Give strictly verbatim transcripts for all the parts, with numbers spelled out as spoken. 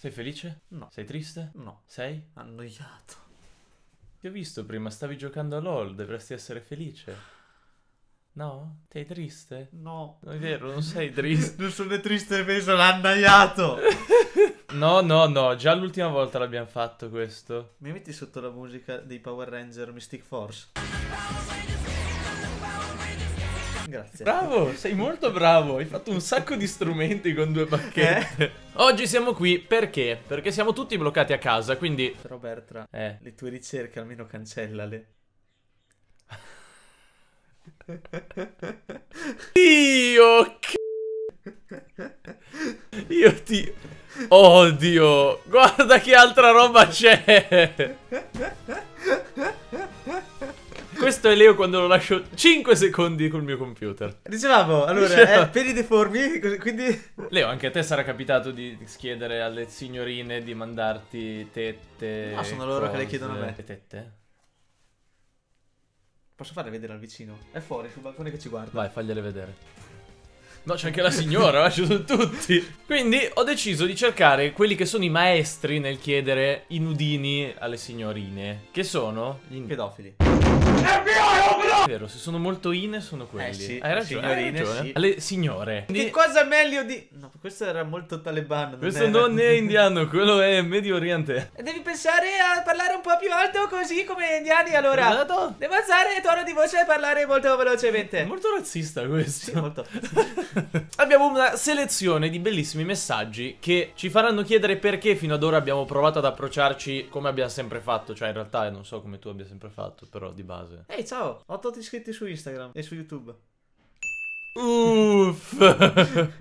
Sei felice? No. Sei triste? No. Sei annoiato? Ti ho visto prima, stavi giocando a LoL, dovresti essere felice. No? Sei triste? No. Non è vero, non sei triste. Non sono triste, me sono annoiato. No, no, no, già l'ultima volta l'abbiamo fatto questo. Mi metti sotto la musica dei Power Ranger Mystic Force? Grazie. Bravo, sei molto bravo. Hai fatto un sacco di strumenti con due bacchette. Eh? Oggi siamo qui perché? Perché siamo tutti bloccati a casa, quindi... Però Bertra, eh. le tue ricerche almeno cancellale. Dio c***o. Io ti odio. Guarda che altra roba c'è. Questo è Leo quando lo lascio cinque secondi col mio computer. Dicevamo, allora, Dicevamo. Eh, per i deformi, quindi... Leo, anche a te sarà capitato di chiedere alle signorine di mandarti tette. Ah, sono loro cose, che le chiedono a me. Tette? Posso farle vedere al vicino? È fuori, sul balcone che ci guarda. Vai, fagliele vedere. No, c'è anche la signora, ma ci sono tutti. Quindi ho deciso di cercare quelli che sono i maestri nel chiedere i nudini alle signorine. Che sono? Gli pedofili. È vero, se sono molto in, sono quelli. Eh sì, hai ragione, signorine, hai ragione. Sì. Alle signore. Quindi... Che cosa meglio di... No, questo era molto talebano. Non questo era... non è indiano, quello è medio oriente. Devi pensare a parlare un po' più alto così come gli indiani, allora. Esatto. Devo alzare il tono di voce e parlare molto velocemente. È molto razzista questo. Sì, molto. Abbiamo una selezione di bellissimi messaggi che ci faranno chiedere perché fino ad ora abbiamo provato ad approcciarci come abbiamo sempre fatto. Cioè, in realtà, non so come tu abbia sempre fatto, però di base. Ehi, hey, ciao! Ho otto iscritti su Instagram e su YouTube. Uff.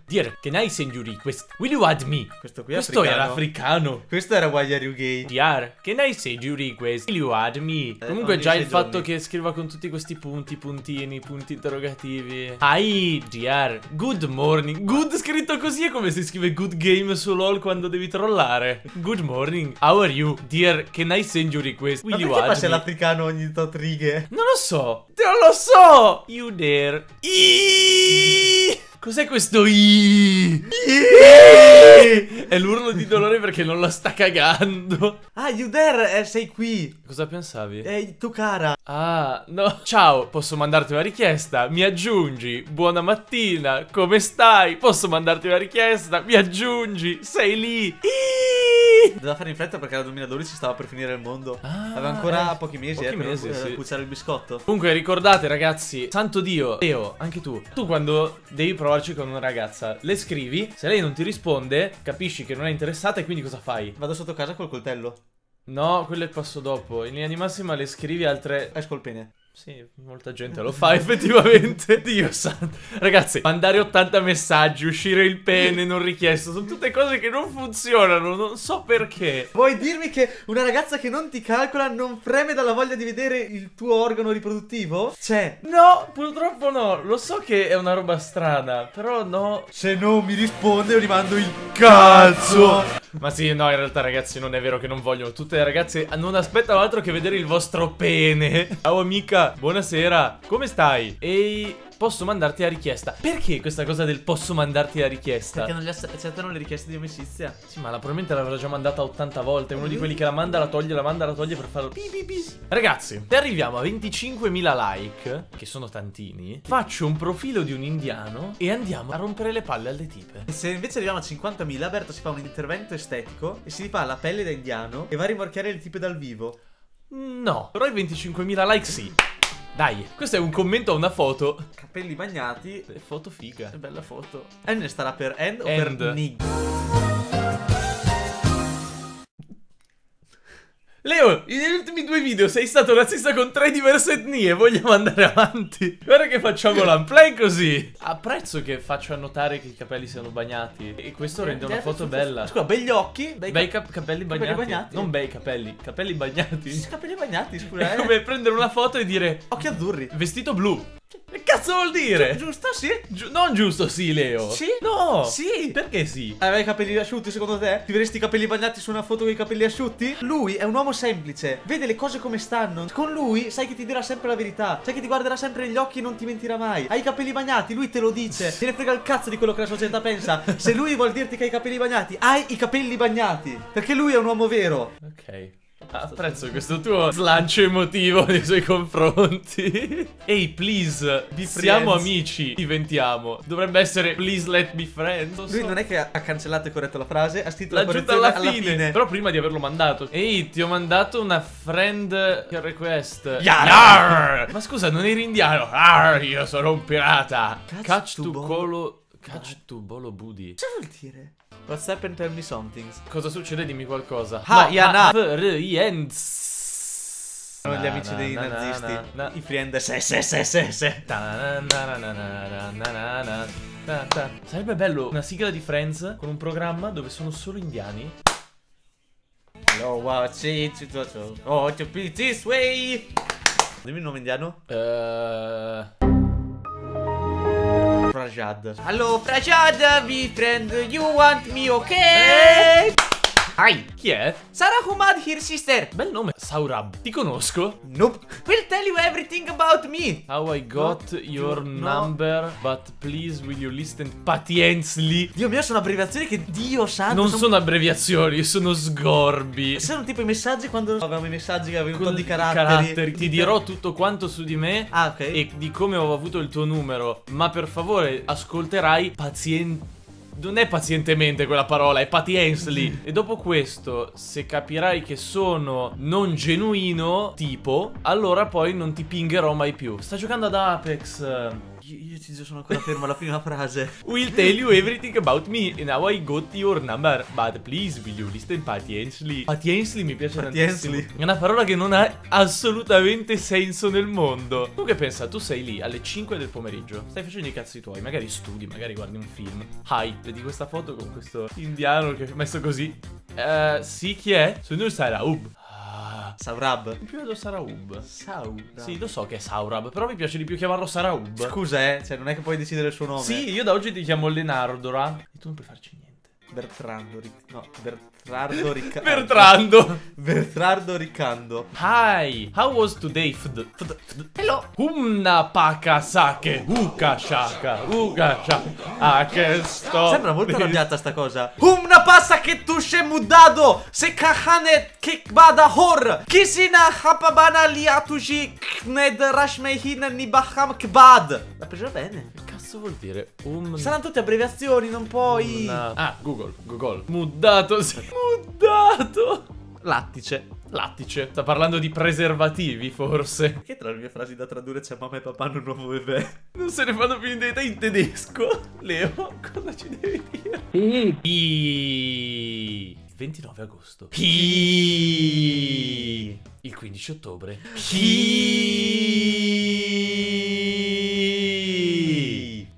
Dire, can I send you request? Will you add me? Questo qui è Questo africano. era africano. Questo era why are you gay? Diar, can I send you request? Will you add me? Eh, Comunque già il giorni. fatto che scriva con tutti questi punti, puntini, punti interrogativi. Hi, diar, good morning. Good scritto così è come si scrive good game su LoL quando devi trollare. Good morning, how are you? Dear, can I send you request? Will Ma you add me? Ma perché l'africano ogni tot righe? Non lo so. Non lo so. You there. Iiii. Cos'è questo I? È l'urlo di dolore perché non la sta cagando. Ah, you there, eh, sei qui. Cosa pensavi? Ehi, tu cara. Ah, no. Ciao, posso mandarti una richiesta? Mi aggiungi. Buona mattina, come stai? Posso mandarti una richiesta? Mi aggiungi. Sei lì. Iii. Doveva fare in fretta perché era duemiladodici, stava per finire il mondo. Ah, aveva ancora eh, pochi mesi, pochi eh, mesi per sì. cucinare il biscotto. Comunque ricordate ragazzi, santo Dio, Leo, anche tu. Tu quando devi provare con una ragazza, le scrivi, se lei non ti risponde, capisci che non è interessata e quindi cosa fai? Vado sotto casa col coltello. No, quello è il passo dopo. In linea di massima le scrivi altre... Esco il pene. Sì, molta gente lo fa effettivamente. Dio santo. Ragazzi, mandare ottanta messaggi, uscire il pene non richiesto, sono tutte cose che non funzionano, non so perché. Vuoi dirmi che una ragazza che non ti calcola non freme dalla voglia di vedere il tuo organo riproduttivo? C'è. No, purtroppo no. Lo so che è una roba strana, però no. Se non mi risponde io gli mando il cazzo. Ma sì, no, in realtà ragazzi non è vero che non vogliono. Tutte le ragazze non aspettano altro che vedere il vostro pene. Ciao amica. Buonasera, come stai? Ehi, posso mandarti la richiesta? Perché questa cosa del posso mandarti la richiesta? Perché non gli accettano le richieste di amicizia. Sì, ma la, probabilmente l'avrà già mandata ottanta volte. Uno di quelli che la manda, la toglie, la manda, la toglie per farlo. Ragazzi, se arriviamo a venticinquemila like, che sono tantini, faccio un profilo di un indiano e andiamo a rompere le palle alle tipe. E se invece arriviamo a cinquantamila, Berto si fa un intervento estetico e si rifà la pelle da indiano e va a rimorchiare le tipe dal vivo. No, però i venticinquemila like sì. Dai, questo è un commento a una foto. Capelli bagnati. Foto figa. Che bella foto. N starà per end, end. o per nig. Leo, negli ultimi due video sei stato razzista con tre diverse etnie. Vogliamo andare avanti. Guarda che facciamo l'unplay così. Apprezzo che faccia notare che i capelli siano bagnati. E questo rende una foto bella. Scusa, begli occhi. Bei, bei cap capelli, bagnati. capelli bagnati. Non bei capelli. Capelli bagnati. Sì, capelli bagnati, scusa. È come prendere una foto e dire occhi azzurri. Vestito blu. cazzo vuol dire? Gi giusto sì? Gi non giusto sì, Leo. Sì? No. Sì. Perché sì? Aveva i capelli asciutti secondo te? Ti vedresti i capelli bagnati su una foto con i capelli asciutti? Lui è un uomo semplice, vede le cose come stanno. Con lui sai che ti dirà sempre la verità, sai che ti guarderà sempre negli occhi e non ti mentirà mai. Hai i capelli bagnati, lui te lo dice. Te ne frega il cazzo di quello che la società pensa. Se lui vuol dirti che hai i capelli bagnati, hai i capelli bagnati, perché lui è un uomo vero. Ok. Apprezzo questo tuo slancio emotivo nei suoi confronti. Ehi, please, siamo amici, diventiamo. Dovrebbe essere please let me friends. Lui non è che ha cancellato e corretto la frase, ha scritto la correzione alla fine. alla fine Però prima di averlo mandato. Ehi, ti ho mandato una friend request. Yar! Ma scusa, non eri indiano? Arr, io sono un pirata. Catch to colo... Catch to bolo booty. Cosa vuol dire? What's happened, tell me something. Cosa succede? Dimmi qualcosa. Ha, no, yana. Sono gli amici dei nazisti. I friend. Se, se, se, se, se. Sarebbe bello una sigla di Friends con un programma dove sono solo indiani. Oh, wow, oh, to be this way. Dimmi il nome indiano. Ehm... Prajad. Hello Prajad, we friend, you want me okay? Hey. Hi. Chi è? Sarah Humad here sister. Bel nome, Saurabh. Ti conosco? Nope. We'll tell you everything about me. How I got What your you number know? But please will you listen patiently. Dio mio, sono abbreviazioni che Dio santo. Non sono, sono abbreviazioni, sono sgorbi. Sono tipo i messaggi quando avevamo i messaggi che avevano un po' di caratteri. caratteri Ti dirò tutto quanto su di me. Ah, ok. E di come ho avuto il tuo numero. Ma per favore ascolterai pazientemente. Non è pazientemente quella parola, è patiently. E dopo questo, se capirai che sono non genuino, tipo, allora poi non ti pingherò mai più. Sta giocando ad Apex. Io, io ci sono ancora fermo alla prima frase. We'll tell you everything about me and how I got your number, but please will you listen patiently. Patiently mi piace patiently. tantissimo. È una parola che non ha assolutamente senso nel mondo. Tu che pensa? Tu sei lì alle cinque del pomeriggio, stai facendo i cazzi tuoi, magari studi, magari guardi un film. Hype di questa foto con questo indiano che ho messo così. uh, Sì, chi è? Sono il Saurabh. Saurabh. Mi piace Saurabh. Saurabh. Sì, lo so che è Saurabh, però mi piace di più chiamarlo Saurabh. Scusa, eh, cioè non è che puoi decidere il suo nome. Sì, io da oggi ti chiamo Lenardora. E tu non puoi farci niente. Bertrando Ric... No, Bertrando Ric... Bertrando! Bertrando Riccando. Hi! How was today? Fd... Fd... Fd... Hello! Humna paka sake! Uka shaka! Uka shaka! Ah, che sto... Sembra molto arrabbiata sta cosa. Humna passa che tu sei mudado! Se kahane che bada hor! Kisina hapabana liatushi kned rashmehin nibaham kbad! L'ha presa bene. Vuol dire um... Saranno tutte abbreviazioni, non puoi. Una... Ah, Google, Google. Muddato, sì. Muddato. Lattice. Lattice. Sta parlando di preservativi, forse. Perché tra le mie frasi da tradurre c'è mamma e papà hanno un nuovo bebè? Non se ne fanno più in detta in tedesco. Leo, cosa ci devi dire? Mm. I... ventinove agosto. I... Il quindici ottobre. I...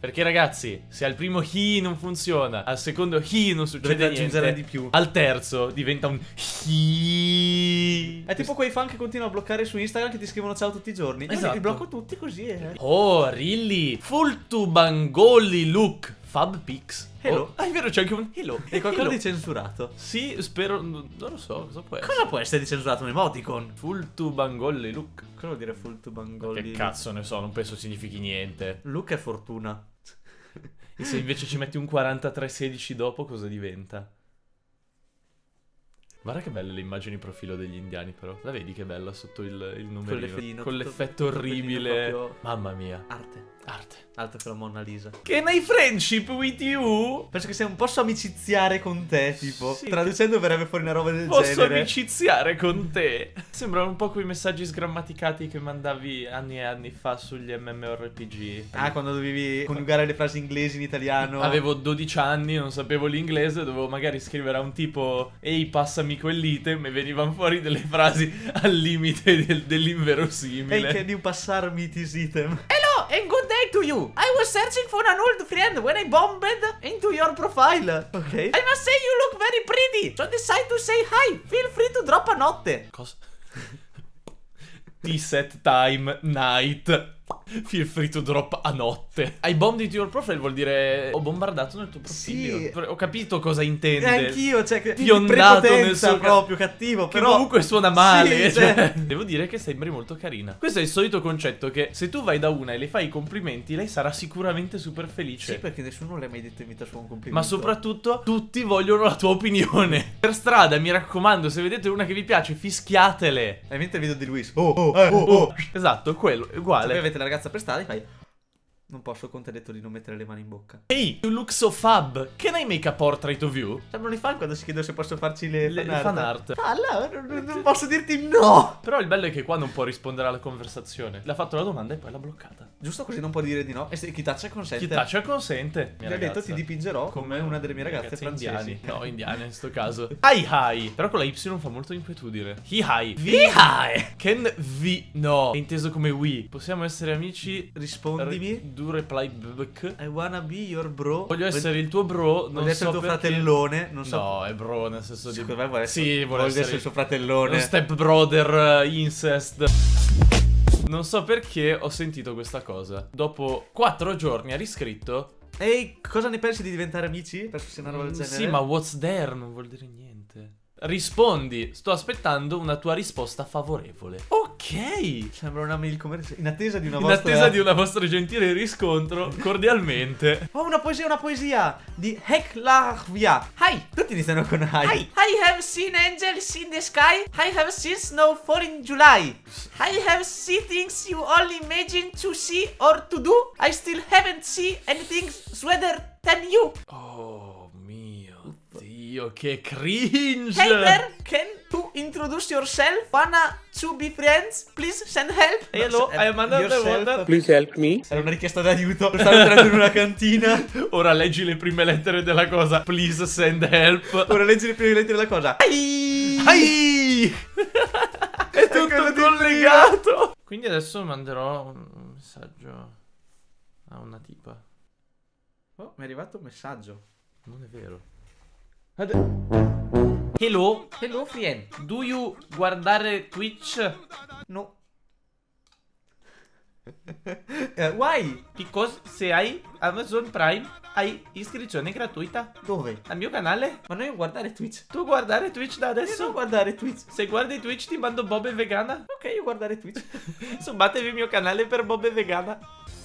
Perché ragazzi, se al primo hi non funziona, al secondo hi non succede niente, dovete aggiungere di più. Al terzo diventa un hi. È tipo quei fan che continuano a bloccare su Instagram che ti scrivono ciao tutti i giorni. Esatto. Io li blocco tutti così, eh. Oh, really? Fultubangoli look Fabpix. Hello. Ah, è vero, c'è anche un hello. E qualcosa di censurato. Sì, spero. Non lo so, cosa può essere. Cosa può essere di censurato? Un emoticon. Fultubangoli look. Cosa vuol dire Fultubangoli? Che cazzo ne so, non penso significhi niente. Look è fortuna. E se invece ci metti un quarantatré sedici dopo, cosa diventa? Guarda che belle le immagini profilo degli indiani, però. La vedi che bella sotto il, il numerino? Con l'effetto orribile. Proprio... Mamma mia. Arte. Arte. Altro che la Mona Lisa. Can I friendship with you? Penso che sia un posso amiciziare con te, tipo. Sì. Traducendo verrebbe fuori una roba del posso genere. Posso amiciziare con te. Sembrano un po' quei messaggi sgrammaticati che mandavi anni e anni fa sugli M M O R P G. Ah, quando dovevi congiungare le frasi inglesi in italiano. Avevo dodici anni, non sapevo l'inglese, dovevo magari scrivere a un tipo ehi, passami quell'item, e venivano fuori delle frasi al limite del, dell'inverosimile. Hey, can you passarmi this item? Hello and good day to you. I was searching for an old friend when I bombed into your profile. Okay. I must say you look very pretty, so decide to say hi. Feel free to drop a notte. Cosa? T-set time night. Feel free to drop a notte. I bombed into your profile vuol dire ho bombardato nel tuo profilo. Sì. Ho capito cosa intende. Anch'io, cioè, fiondato nel suo proprio cattivo, però che comunque suona male. Sì, cioè. Cioè. Devo dire che sembri molto carina. Questo è il solito concetto che se tu vai da una e le fai i complimenti, lei sarà sicuramente super felice. Sì, perché nessuno le ha mai detto in vita sua un complimento. Ma soprattutto tutti vogliono la tua opinione. Per strada, mi raccomando, se vedete una che vi piace, fischiatele. Hai visto il video di Luis? Oh, oh, eh, oh, oh. Esatto, quello, uguale. Se voi avete la ragazza per strada e fai... Non posso, con te ha detto di non mettere le mani in bocca. Ehi, hey, you look so fab. Can I make a portrait of you? Sembrano i fan quando si chiedono se posso farci le, le fan art. Ah, no, non, non posso dirti no. Però il bello è che qua non può rispondere alla conversazione. L'ha fatto la domanda e poi l'ha bloccata. Giusto, così non può dire di no. E se chi taccia consente. Chi taccia consente. Mi ha detto ti dipingerò come una delle mie ragazze francesi. Indiani. No, indiane in sto caso. Hi hi. Però con la Y fa molto inquietudine. Hi hi. Hi hi. Can vi... No, è inteso come we. Possiamo essere amici. Rispondimi. Reply back. I wanna be your bro. Voglio essere il tuo bro. Non voglio so essere il tuo perché... fratellone. Non so. No, è bro nel senso di. Secondo me vuole essere. Sì, vuole essere, essere il suo fratellone. Step brother, uh, incest. Non so perché ho sentito questa cosa. Dopo quattro giorni ha riscritto. Ehi, cosa ne pensi di diventare amici? Per una roba del genere. Sì, ma what's there non vuol dire niente. Rispondi, sto aspettando una tua risposta favorevole. Ok. Sembra una mail commerciale. In attesa di una vostra... In vostra... attesa di una vostra gentile riscontro, cordialmente. Oh, una poesia, una poesia di Heklarvia. Hi. Tutti iniziano con hi. Hi. I have seen angels in the sky. I have seen snowfall in July. I have seen things you only imagine to see or to do. I still haven't seen anything sweeter than you. Oh. Io che cringe. Hey there, can you introduce yourself? Wanna to be friends? Please send help. Hello, I am another one. Please help me. Era una richiesta d'aiuto. Stavo entrando in una cantina. Ora leggi le prime lettere della cosa. Please send help. Ora leggi le prime lettere della cosa. Ai. Ai. È tutto collegato. Quindi adesso manderò un messaggio a una tipa. Oh, mi è arrivato un messaggio. Non è vero. Hello, hello friend. Do you guardare Twitch? No. uh, why? Because se hai Amazon Prime hai iscrizione gratuita. Dove? Al mio canale. Ma non guardare Twitch. Tu guardare Twitch da adesso? Io non guardare Twitch. Se guardi Twitch ti mando Bob e Vegana. Ok, io guardare Twitch. Sommatevi il mio canale per Bob e Vegana.